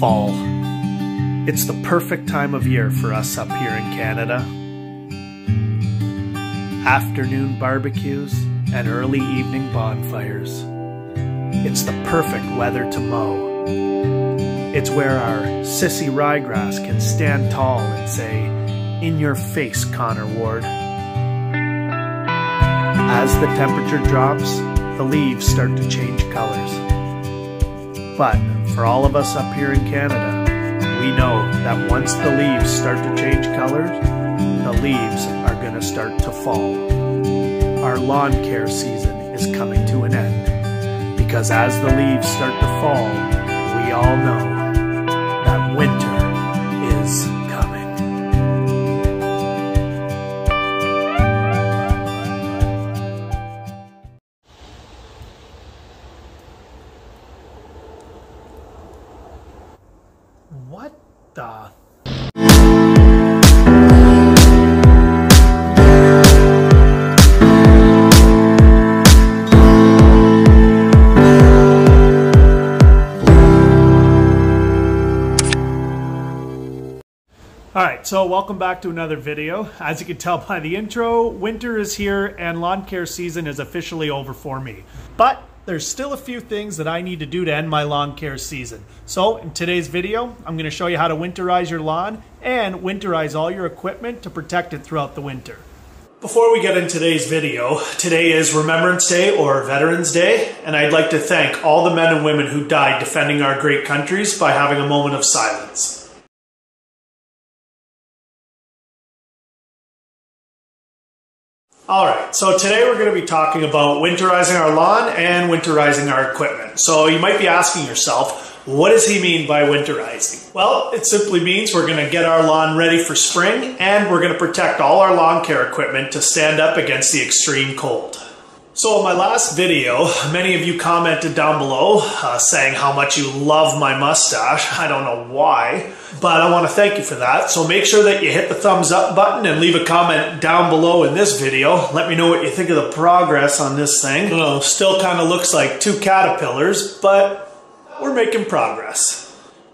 Fall. It's the perfect time of year for us up here in Canada. Afternoon barbecues and early evening bonfires. It's the perfect weather to mow. It's where our sissy ryegrass can stand tall and say, "In your face, Connor Ward." As the temperature drops, the leaves start to change colors. But for all of us up here in Canada, we know that once the leaves start to change colors, the leaves are going to start to fall. Our lawn care season is coming to an end, because as the leaves start to fall, we all know that winter is coming. What the... Alright, so welcome back to another video. As you can tell by the intro, winter is here and lawn care season is officially over for me. But there's still a few things that I need to do to end my lawn care season. So in today's video, I'm going to show you how to winterize your lawn and winterize all your equipment to protect it throughout the winter. Before we get into today's video, today is Remembrance Day or Veterans Day, and I'd like to thank all the men and women who died defending our great countries by having a moment of silence. Alright, so today we're going to be talking about winterizing our lawn and winterizing our equipment. So you might be asking yourself, what does he mean by winterizing? Well, it simply means we're going to get our lawn ready for spring and we're going to protect all our lawn care equipment to stand up against the extreme cold. So in my last video, many of you commented down below saying how much you love my mustache. I don't know why, but I want to thank you for that. So make sure that you hit the thumbs up button and leave a comment down below in this video. Let me know what you think of the progress on this thing. Well, still kind of looks like two caterpillars, but we're making progress.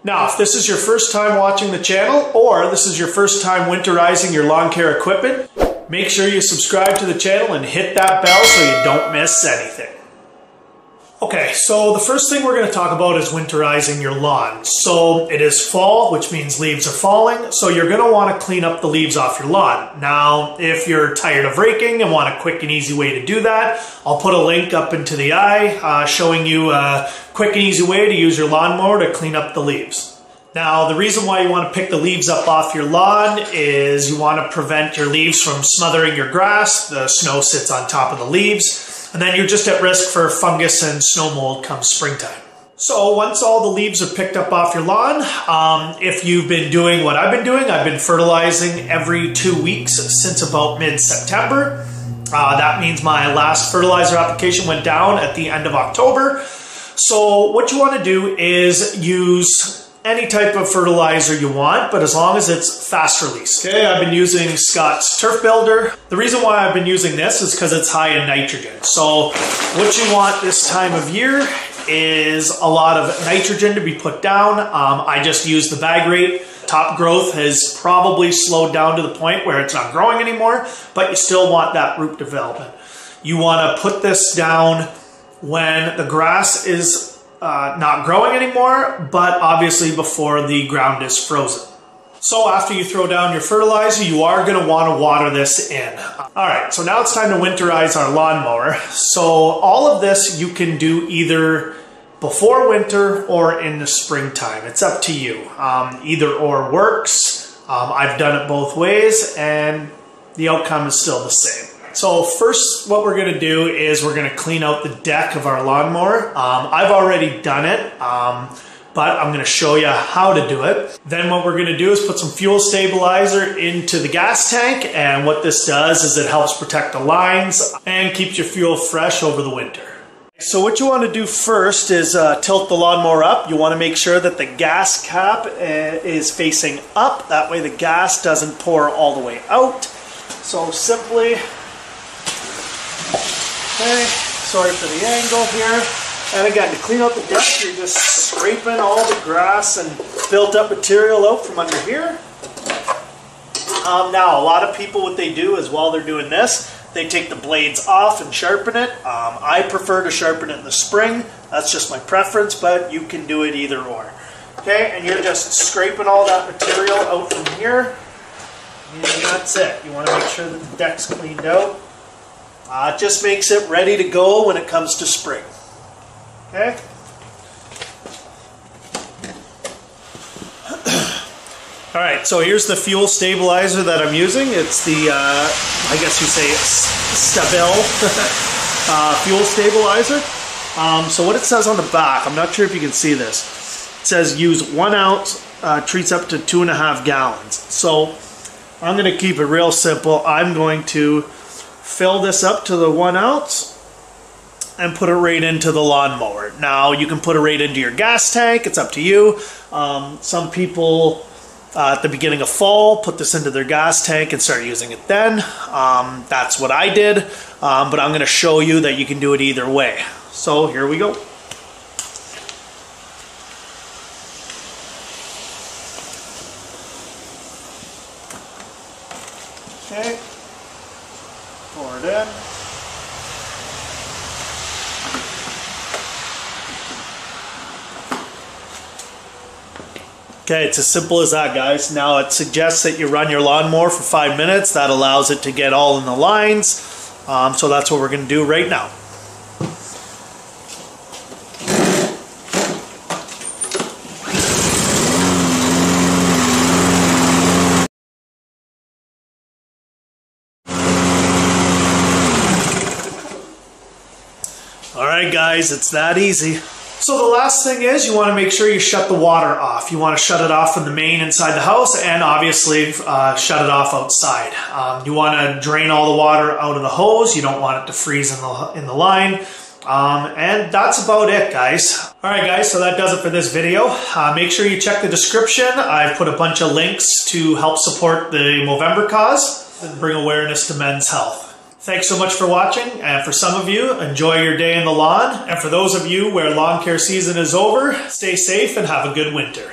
Now, if this is your first time watching the channel or this is your first time winterizing your lawn care equipment, make sure you subscribe to the channel and hit that bell so you don't miss anything. Okay, so the first thing we're going to talk about is winterizing your lawn. So it is fall, which means leaves are falling, so you're going to want to clean up the leaves off your lawn. Now, if you're tired of raking and want a quick and easy way to do that, I'll put a link up into the eye showing you a quick and easy way to use your lawnmower to clean up the leaves. Now, the reason why you want to pick the leaves up off your lawn is you want to prevent your leaves from smothering your grass. The snow sits on top of the leaves, and then you're just at risk for fungus and snow mold come springtime. So once all the leaves are picked up off your lawn, if you've been doing what I've been doing, I've been fertilizing every 2 weeks since about mid-September. That means my last fertilizer application went down at the end of October. So what you want to do is use any type of fertilizer you want, but as long as it's fast release. Okay, I've been using Scott's Turf Builder. The reason why I've been using this is because it's high in nitrogen. So what you want this time of year is a lot of nitrogen to be put down. I just use the bag rate. Top growth has probably slowed down to the point where it's not growing anymore, but you still want that root development. You want to put this down when the grass is not growing anymore, but obviously before the ground is frozen. So after you throw down your fertilizer, you are going to want to water this in. Alright, so now it's time to winterize our lawnmower. So all of this you can do either before winter or in the springtime. It's up to you. Either or works. I've done it both ways and the outcome is still the same. So first, what we're going to do is we're going to clean out the deck of our lawnmower. I've already done it, but I'm going to show you how to do it. Then what we're going to do is put some fuel stabilizer into the gas tank, and what this does is it helps protect the lines and keeps your fuel fresh over the winter. So what you want to do first is tilt the lawnmower up. You want to make sure that the gas cap is facing up. That way the gas doesn't pour all the way out. So simply... Okay, sorry for the angle here. And again, to clean out the dust, you're just scraping all the grass and built up material out from under here. Now, a lot of people, what they do is while they're doing this, they take the blades off and sharpen it. I prefer to sharpen it in the spring. That's just my preference, but you can do it either or. Okay, and you're just scraping all that material out from here. And that's it. You want to make sure that the deck's cleaned out. It just makes it ready to go when it comes to spring. Okay. All right, so here's the fuel stabilizer that I'm using. It's the, I guess you say it's Stabil fuel stabilizer. So what it says on the back, I'm not sure if you can see this. It says use 1 ounce, treats up to 2.5 gallons. So I'm gonna keep it real simple. I'm going to fill this up to the 1 ounce and put it right into the lawnmower. Now, you can put it right into your gas tank. It's up to you. Some people at the beginning of fall put this into their gas tank and start using it then. That's what I did, but I'm gonna show you that you can do it either way. So here we go. Okay, pour it in. Okay, it's as simple as that, guys. Now it suggests that you run your lawnmower for 5 minutes. That allows it to get all in the lines. So that's what we're gonna do right now. Alright guys, it's that easy. So the last thing is you want to make sure you shut the water off. You want to shut it off from the main inside the house and obviously shut it off outside. You want to drain all the water out of the hose. You don't want it to freeze in the line. And that's about it, guys. All right, guys, so that does it for this video. Make sure you check the description. I've put a bunch of links to help support the Movember cause and bring awareness to men's health. Thanks so much for watching, and for some of you, enjoy your day in the lawn, and for those of you where lawn care season is over, stay safe and have a good winter.